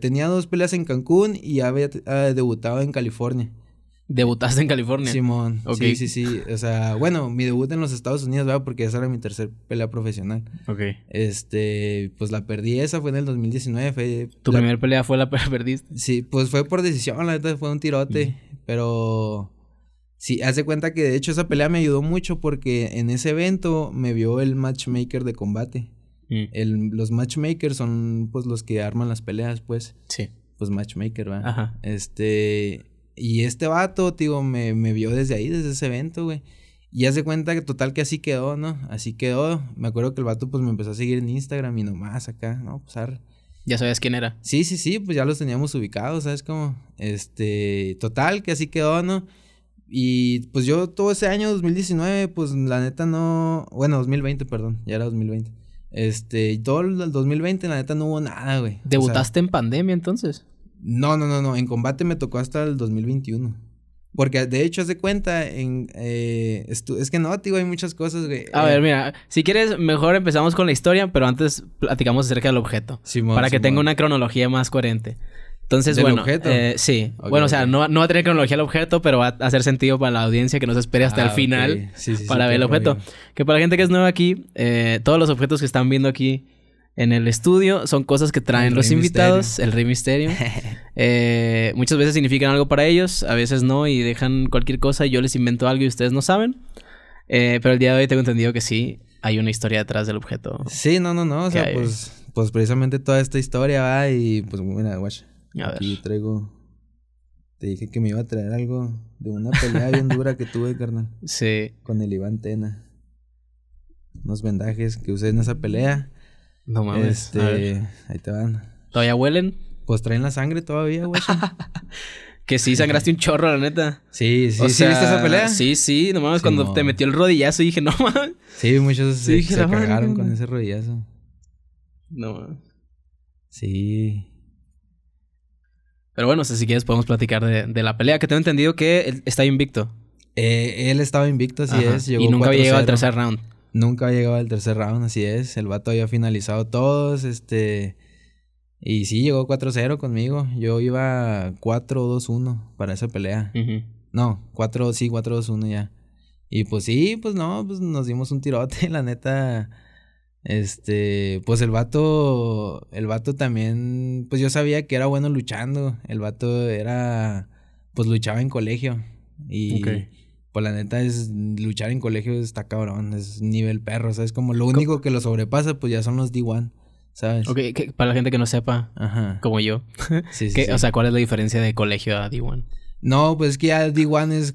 Tenía 2 peleas en Cancún y había debutado en California. ¿Debutaste en California? Simón, okay. sí. O sea, bueno, mi debut en los Estados Unidos, ¿verdad? Porque esa era mi tercer pelea profesional. Ok. Pues la perdí, esa fue en el 2019. ¿Tu primera pelea fue la que perdiste? Sí, pues fue por decisión, la neta, fue un tirote. Mm. Pero sí, haz de cuenta que de hecho esa pelea me ayudó mucho porque en ese evento me vio el matchmaker de Combate. Mm. Los matchmakers son, pues, los que arman las peleas, pues. Sí. Pues matchmaker, ¿verdad? Ajá. Y este vato, tío, me vio desde ahí, desde ese evento, güey. Y hace cuenta que total que así quedó, ¿no? Así quedó. Me acuerdo que el vato, pues, me empezó a seguir en Instagram y nomás acá, ¿no? Pues, arre. ¿Ya sabías quién era? Sí, pues ya los teníamos ubicados, ¿sabes cómo? Total que así quedó, ¿no? Y, pues, yo todo ese año, 2019, pues, la neta no... Bueno, 2020, perdón, ya era 2020. Y todo el 2020, la neta, no hubo nada, güey. ¿Debutaste en pandemia, entonces? No. En Combate me tocó hasta el 2021. Porque, de hecho, haz de cuenta, es que no, tío, hay muchas cosas, güey. A ver, mira, si quieres, mejor empezamos con la historia, pero antes platicamos acerca del objeto. Para que tenga una cronología más coherente. Entonces, bueno, sí. Okay, bueno, okay. O sea, no va a tener cronología el objeto, pero va a hacer sentido para la audiencia que nos espere hasta el final para ver el objeto. Bien. Que para la gente que es nueva aquí, todos los objetos que están viendo aquí en el estudio son cosas que traen los invitados, el Rey Misterio. Muchas veces significan algo para ellos, a veces no, y dejan cualquier cosa y yo les invento algo y ustedes no saben. Pero el día de hoy tengo entendido que sí, hay una historia detrás del objeto. Sí, no, o sea, pues precisamente toda esta historia va y pues bueno, guacha. A ver. Aquí traigo... Te dije que me iba a traer algo de una pelea bien dura que tuve, carnal. Sí. Con el Iván Tena. Unos vendajes que usé en esa pelea. No mames. Ahí te van. ¿Todavía huelen? Pues traen la sangre todavía, güey. Que sí, sangraste un chorro, la neta. Sí. O sea, ¿sí viste esa pelea? Sí. No mames, sí, cuando te metió el rodillazo dije, no mames. Sí, muchos se cagaron con ese rodillazo. No mames. Sí. Pero bueno, o sea, si quieres podemos platicar de la pelea. Que tengo entendido que él está invicto. Él estaba invicto, así es. Llegó y nunca había llegado al tercer round. Nunca había llegado al tercer round, así es. El vato había finalizado todos, Y sí, llegó 4-0 conmigo. Yo iba 4-2-1 para esa pelea. No, 4-2-1 ya. Y pues sí, pues no, pues nos dimos un tirote, la neta... Pues el vato también, pues yo sabía que era bueno luchando. El vato pues luchaba en colegio. Y pues la neta luchar en colegio está cabrón, es nivel perro, ¿sabes? Como lo único que lo sobrepasa, pues ya son los D1, ¿sabes? Ok, que para la gente que no sepa, como yo, sí. O sea, ¿cuál es la diferencia de colegio a D1? No, pues es que ya D1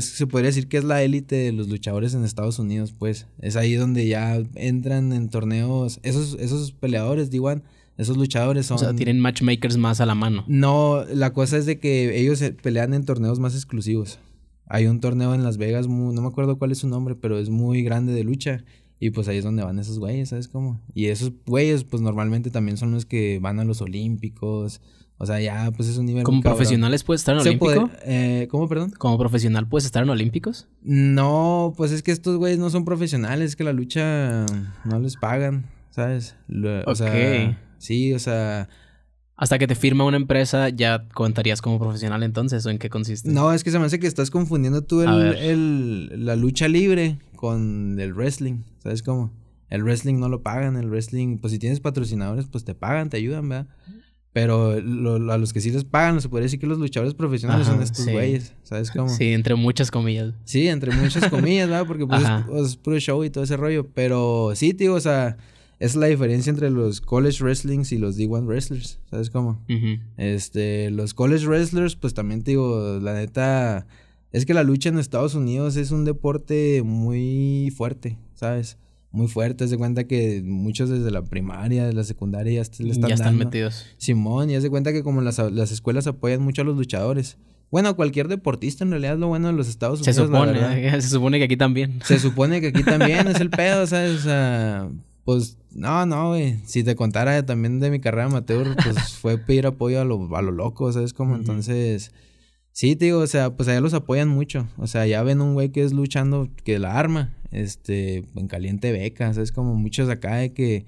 se podría decir que es la élite de los luchadores en Estados Unidos, pues. Es ahí donde ya entran en torneos. Esos peleadores, D1, esos luchadores son... O sea, tienen matchmakers más a la mano. No, la cosa es de que ellos pelean en torneos más exclusivos. Hay un torneo en Las Vegas, no me acuerdo cuál es su nombre, pero es muy grande de lucha. Y pues ahí es donde van esos güeyes, ¿sabes cómo? Y esos güeyes, pues normalmente también son los que van a los olímpicos... O sea, ya, pues es un nivel... ¿Como profesionales puedes estar en olímpico? ¿Cómo, perdón? ¿Como profesional puedes estar en olímpicos? No, pues es que estos güeyes no son profesionales. Es que la lucha no les pagan, ¿sabes? O sea, sí, o sea... Hasta que te firma una empresa, ¿ya contarías como profesional entonces? ¿O en qué consiste? No, es que se me hace que estás confundiendo tú la lucha libre con el wrestling. ¿Sabes cómo? El wrestling no lo pagan. El wrestling, pues si tienes patrocinadores, pues te pagan, te ayudan, ¿verdad? Pero a los que sí les pagan, se podría decir que los luchadores profesionales son estos güeyes, ¿sabes cómo? Sí, entre muchas comillas. Sí, entre muchas comillas, ¿verdad? Porque pues es puro show y todo ese rollo. Pero sí, tío, o sea, es la diferencia entre los college wrestlings y los D1 wrestlers, ¿sabes cómo? Los college wrestlers, pues también, digo, la neta... Es que la lucha en Estados Unidos es un deporte muy fuerte, ¿sabes? Muy fuerte, haz de cuenta que muchos desde la primaria, de la secundaria ya están metidos. Simón, y haz de cuenta que como las escuelas apoyan mucho a los luchadores. Bueno, cualquier deportista en realidad es lo bueno de los Estados Unidos. Se supone que aquí también. Se supone que aquí también es el pedo, ¿sabes? O sea, pues no, güey. Si te contara también de mi carrera amateur, pues fue pedir apoyo a lo loco, ¿sabes? Como entonces... Sí, te digo, o sea, pues allá los apoyan mucho. O sea, ya ven un güey que es luchando, que la arma, en caliente beca, ¿sabes? Como muchos acá de que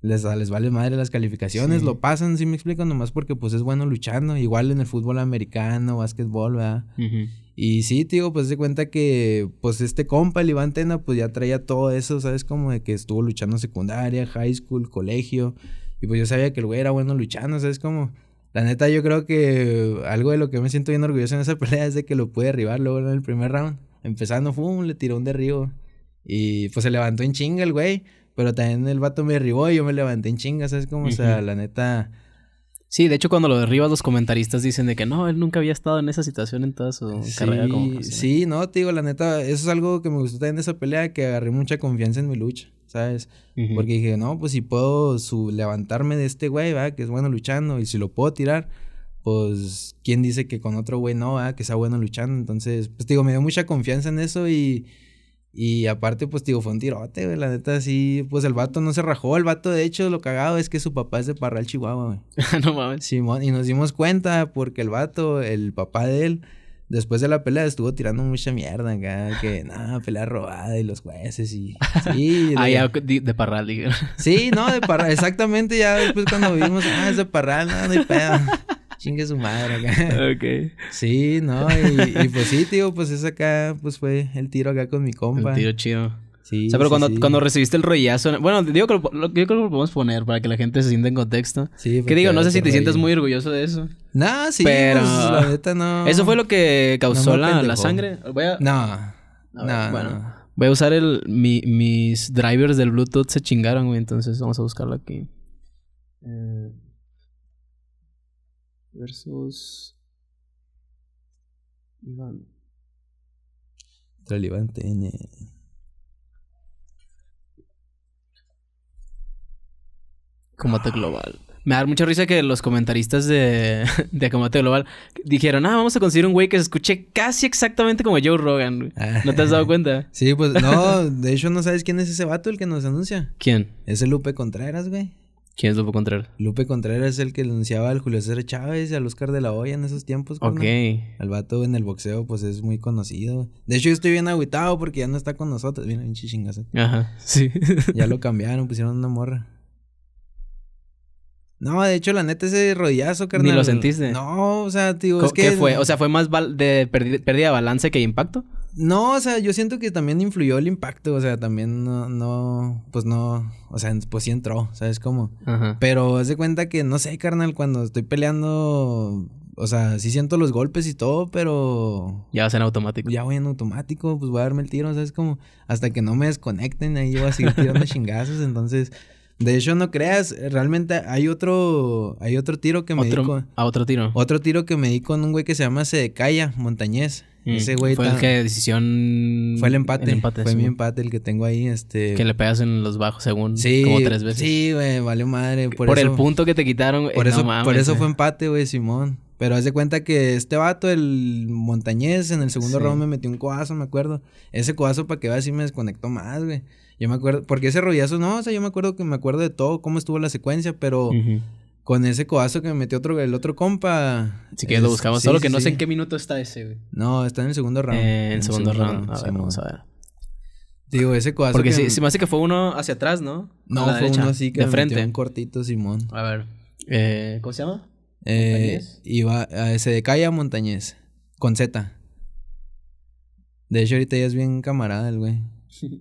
les vale madre las calificaciones, sí, lo pasan, ¿sí me explico? Nomás porque pues es bueno luchando, igual en el fútbol americano, básquetbol, ¿verdad? Uh-huh. Y sí, tío, pues se cuenta que pues este compa, el Iván Tena, pues ya traía todo eso, ¿sabes? Como de que estuvo luchando secundaria, high school, colegio, y pues yo sabía que el güey era bueno luchando, ¿sabes? Como, la neta, yo creo que algo de lo que me siento bien orgulloso en esa pelea es de que lo pude derribar luego en el primer round, empezando, ¡fum!, le tiró un derribo, y pues se levantó en chinga el güey. Pero también el vato me derribó y yo me levanté en chingas, ¿sabes cómo? O sea, la neta... Sí, de hecho cuando lo derribas los comentaristas dicen de que no, él nunca había estado en esa situación en toda su carrera como profesional. Sí, no, te digo, la neta, eso es algo que me gustó también de esa pelea, que agarré mucha confianza en mi lucha, ¿sabes? Porque dije, no, pues si puedo levantarme de este güey, ¿verdad? Que es bueno luchando, y si lo puedo tirar, pues quién dice que con otro güey no, ¿verdad? Que sea bueno luchando. Entonces, pues te digo, me dio mucha confianza en eso y... Y aparte, pues, digo, fue un tirote, güey. La neta, sí, pues, el vato no se rajó. El vato, de hecho, lo cagado es que su papá es de Parral, Chihuahua, güey. No mames. Simón, y nos dimos cuenta porque el vato, el papá de él, después de la pelea, estuvo tirando mucha mierda acá. Que, nada, pelea robada y los jueces y... Sí, de Parral, digo. Sí, no, de Parral. Exactamente, ya después cuando vimos, es de Parral, no hay pedo. Chingue su madre acá. Ok. Sí, no, y pues sí, tío, pues eso acá, pues fue el tiro acá con mi compa. El tiro chido. Sí. O sea, pero sí, cuando recibiste el rollazo, bueno, digo que yo creo que lo podemos poner para que la gente se sienta en contexto. Sí. Que digo, no sé si te sientas muy orgulloso de eso. No, sí, pero pues, la neta no. ¿Eso fue lo que causó la sangre? Bueno, voy a usar mis drivers del Bluetooth se chingaron, güey, entonces vamos a buscarlo aquí. Versus Iván. Iván Tena. Combate Global. Me da mucha risa que los comentaristas de Combate Global dijeron, vamos a conseguir un güey que se escuche casi exactamente como Joe Rogan. ¿No te has dado cuenta? Sí, pues no, de hecho no sabes quién es ese vato el que nos anuncia. ¿Quién? Es el Lupe Contreras, güey. ¿Quién es Lupe Contreras? Lupe Contreras es el que anunciaba al Julio César Chávez y al Oscar de la Hoya en esos tiempos. Ok. El vato en el boxeo, pues, es muy conocido. De hecho, yo estoy bien agüitado porque ya no está con nosotros. Viene bien chichingazo. Ajá, sí. Ya lo cambiaron, pusieron una morra. No, de hecho, la neta, ese rodillazo, carnal. ¿Ni lo sentiste? No, o sea, tío, es que... ¿Qué fue? O sea, ¿fue más de pérdida de balance que impacto? No, o sea, yo siento que también influyó el impacto, o sea, también no, o sea, pues sí entró, ¿sabes cómo? Ajá. Pero haz de cuenta que, no sé, carnal, cuando estoy peleando, o sea, sí siento los golpes y todo, pero... Ya vas en automático. Ya voy en automático, pues voy a darme el tiro, ¿sabes cómo? Hasta que no me desconecten, ahí yo voy a seguir tirando chingazos, entonces... De hecho, no creas, realmente hay otro tiro que me di con... ¿A otro tiro? Otro tiro que me di con un güey que se llama Cedekaya Montañez. Ese güey... ¿Fue el que decisión...? Fue el empate. Fue mi empate el que tengo ahí, Que le pegas en los bajos según... Sí, como 3 veces. Sí, güey, valió madre. Por eso, el punto que te quitaron, güey. Por eso fue empate, güey, simón. Pero haz de cuenta que este vato, el Montañez, en el segundo round me metió un codazo, me acuerdo. Ese codazo, para que veas, sí me desconectó más, güey. Yo me acuerdo, porque ese rodillazo, no, o sea, yo me acuerdo de todo, cómo estuvo la secuencia, pero con ese codazo que me metió el otro compa. Sí, que lo buscamos, solo que no sé en qué minuto está ese, güey. No, está en el segundo round. En el segundo round. A ver, vamos a ver. Digo, ese codazo. Porque sí, se me hace que fue uno hacia atrás, ¿no? No, fue derecha, uno así que de me frente. Metió un cortito, simón. A ver, ¿cómo se llama? Cedekaya Montañez, con Z. De hecho, ahorita ya es bien camarada el güey.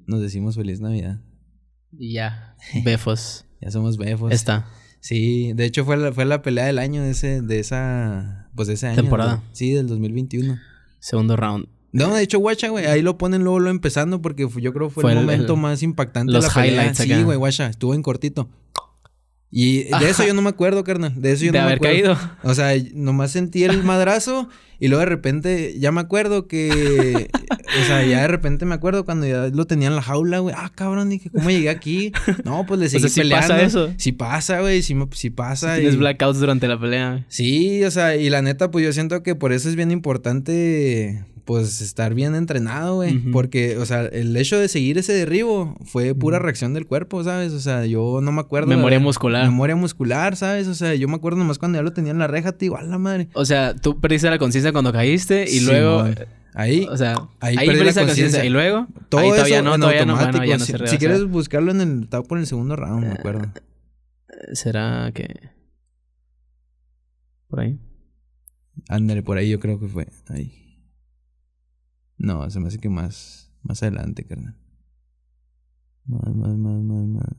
Nos decimos Feliz Navidad. Y ya, befos. Ya somos befos. Está. Sí, de hecho fue la pelea del año de ese año. Temporada. Sí, del 2021. Segundo round. No, de hecho, guacha, güey, ahí lo ponen luego empezando porque yo creo que fue el momento más impactante de la pelea. Sí, güey, guacha, estuvo en cortito. Y de eso yo no me acuerdo, carnal. De eso yo no me acuerdo. De haber caído. O sea, nomás sentí el madrazo y luego de repente ya me acuerdo que... O sea, ya de repente me acuerdo cuando ya lo tenía en la jaula, güey. Ah, cabrón, dije, ¿cómo llegué aquí? No, pues le seguí peleando. ¿Sí pasa eso? Sí pasa, güey. Sí pasa. Sí, y... Tienes blackouts durante la pelea, güey. Sí, o sea, y la neta, pues yo siento que por eso es bien importante... Pues estar bien entrenado, güey. Porque, o sea, el hecho de seguir ese derribo fue pura reacción del cuerpo, ¿sabes? O sea, yo no me acuerdo. Memoria muscular, ¿sabes? O sea, yo me acuerdo nomás cuando ya lo tenía en la reja, tío, a la madre. O sea, tú perdiste la conciencia cuando caíste y sí, luego... Madre. Ahí, o sea, ahí perdí la conciencia. Y luego, todo ahí todavía eso no, en todavía automático. No, bueno, ya no si quieres buscarlo, estaba por el segundo round, me acuerdo. ¿Será que...? ¿Por ahí? Ándale, por ahí yo creo que fue. Ahí. No, se me hace que más adelante, carnal. Más.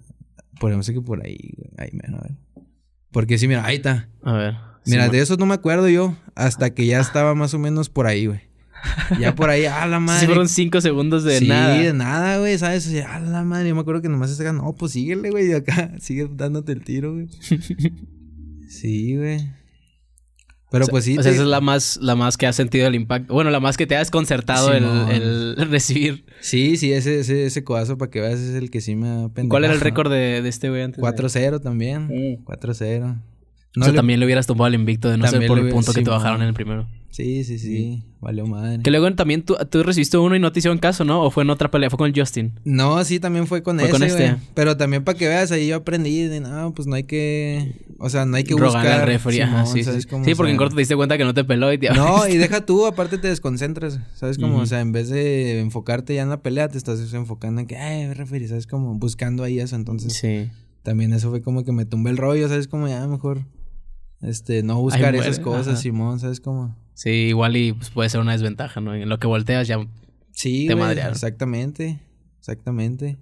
Por eso que por ahí, ahí menos, a ver. Porque sí, mira, ahí está. A ver. Mira, sí, de eso no me acuerdo yo. Hasta que ya estaba más o menos por ahí, güey. Ya por ahí, a la madre. Sí, fueron 5 segundos de nada. Sí, de nada, güey, ¿sabes? O sea, a la madre. Yo me acuerdo que nomás se ganó. No, pues síguele, güey, de acá. Sigue dándote el tiro, güey. Sí, güey. Pero o sea, pues sí. O sea, esa es la más que has sentido el impacto. Bueno, la más que te ha desconcertado, sí, el recibir. Sí, sí, ese codazo, para que veas, es el que sí me ha pendejado. ¿Cuál era el récord de este güey antes? 4-0 de... también. 4-0. No, o sea, también le hubieras tumbado al invicto de no ser por el punto, sí, que te bajaron en el primero. Sí. Valió madre. Que luego también tú recibiste uno y no te hicieron caso, ¿no? ¿O fue en otra pelea? ¿Fue con el Justin? No, sí, también fue con este. Pero también para que veas, ahí yo aprendí de, no, pues no hay que... O sea, no hay que rogar buscar... al referee. Simón, sí, ¿sabes cómo? Sí, porque en corto te diste cuenta que no te peló y te... No, y deja tú, aparte te desconcentras. ¿Sabes cómo? O sea, en vez de enfocarte ya en la pelea, te estás enfocando en que, referee, ¿sabes cómo? Buscando ahí eso, entonces... Sí. También eso fue como que me tumbé el rollo, ¿sabes cómo? Ya mejor... no buscar esas cosas, ajá. Simón, ¿sabes cómo? Sí, igual y pues, puede ser una desventaja, ¿no? En lo que volteas ya, sí, te madrearon. Exactamente.